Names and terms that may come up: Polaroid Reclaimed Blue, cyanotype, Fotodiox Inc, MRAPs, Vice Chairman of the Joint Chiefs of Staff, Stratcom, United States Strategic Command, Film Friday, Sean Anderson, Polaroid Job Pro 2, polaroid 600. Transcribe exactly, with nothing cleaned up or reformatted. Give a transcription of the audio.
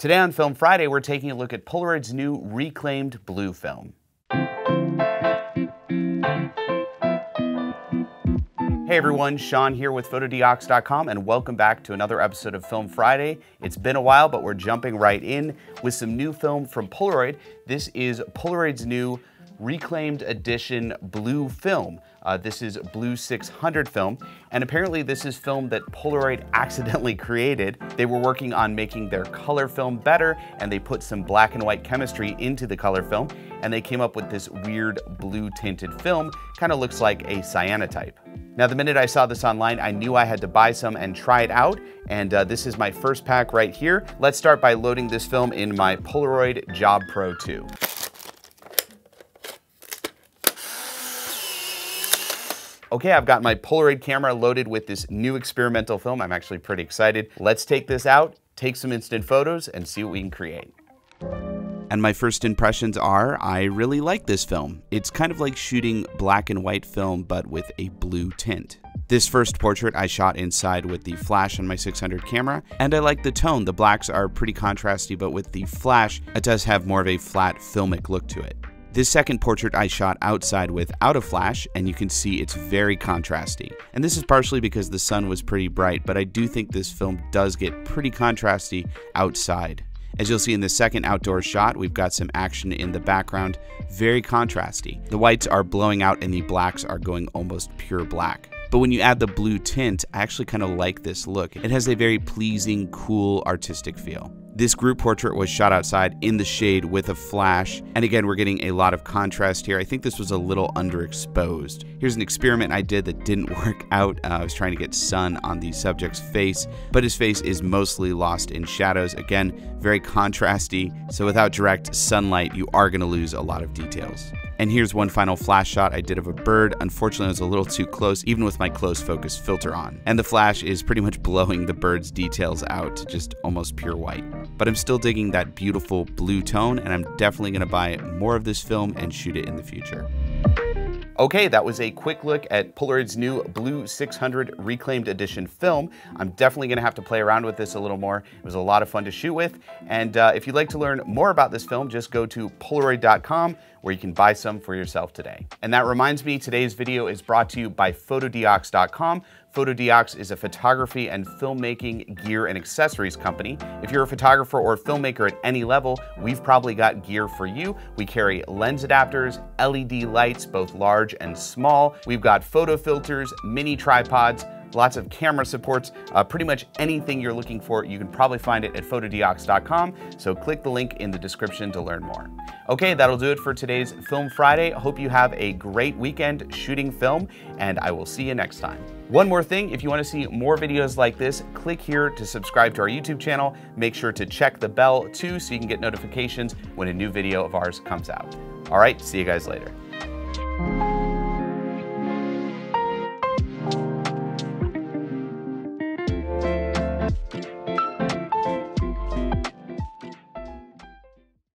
Today on Film Friday, we're taking a look at Polaroid's new Reclaimed Blue film. Hey everyone, Sean here with Fotodiox dot com, and welcome back to another episode of Film Friday. It's been a while, but we're jumping right in with some new film from Polaroid. This is Polaroid's new Reclaimed Edition Blue film. Uh, this is Blue six hundred film, and apparently this is film that Polaroid accidentally created. They were working on making their color film better, and they put some black and white chemistry into the color film, and they came up with this weird blue tinted film. Kind of looks like a cyanotype. Now, the minute I saw this online, I knew I had to buy some and try it out, and uh, this is my first pack right here. Let's start by loading this film in my Polaroid Job Pro two. Okay, I've got my Polaroid camera loaded with this new experimental film. I'm actually pretty excited. Let's take this out, take some instant photos, and see what we can create. And my first impressions are, I really like this film. It's kind of like shooting black and white film, but with a blue tint. This first portrait I shot inside with the flash on my six hundred camera, and I like the tone. The blacks are pretty contrasty, but with the flash, it does have more of a flat filmic look to it. This second portrait I shot outside without a flash, and you can see it's very contrasty. And this is partially because the sun was pretty bright, but I do think this film does get pretty contrasty outside. As you'll see in the second outdoor shot, we've got some action in the background, very contrasty. The whites are blowing out and the blacks are going almost pure black. But when you add the blue tint, I actually kind of like this look. It has a very pleasing, cool, artistic feel. This group portrait was shot outside in the shade with a flash, and again, we're getting a lot of contrast here. I think this was a little underexposed. Here's an experiment I did that didn't work out. Uh, I was trying to get sun on the subject's face, but his face is mostly lost in shadows. Again, very contrasty, so without direct sunlight, you are going to lose a lot of details. And here's one final flash shot I did of a bird. Unfortunately, I was a little too close, even with my close focus filter on. And the flash is pretty much blowing the bird's details out to just almost pure white. But I'm still digging that beautiful blue tone, and I'm definitely gonna buy more of this film and shoot it in the future. Okay, that was a quick look at Polaroid's new Blue six hundred Reclaimed Edition film. I'm definitely gonna have to play around with this a little more. It was a lot of fun to shoot with. And uh, if you'd like to learn more about this film, just go to Polaroid dot com, where you can buy some for yourself today. And that reminds me, today's video is brought to you by Fotodiox dot com. Fotodiox is a photography and filmmaking gear and accessories company. If you're a photographer or filmmaker at any level, we've probably got gear for you. We carry lens adapters, L E D lights, both large and small. We've got photo filters, mini tripods, lots of camera supports, uh, pretty much anything you're looking for, you can probably find it at Fotodiox dot com, so click the link in the description to learn more. Okay, that'll do it for today's Film Friday. Hope you have a great weekend shooting film, and I will see you next time. One more thing, if you want to see more videos like this, click here to subscribe to our YouTube channel. Make sure to check the bell too, so you can get notifications when a new video of ours comes out. All right, see you guys later.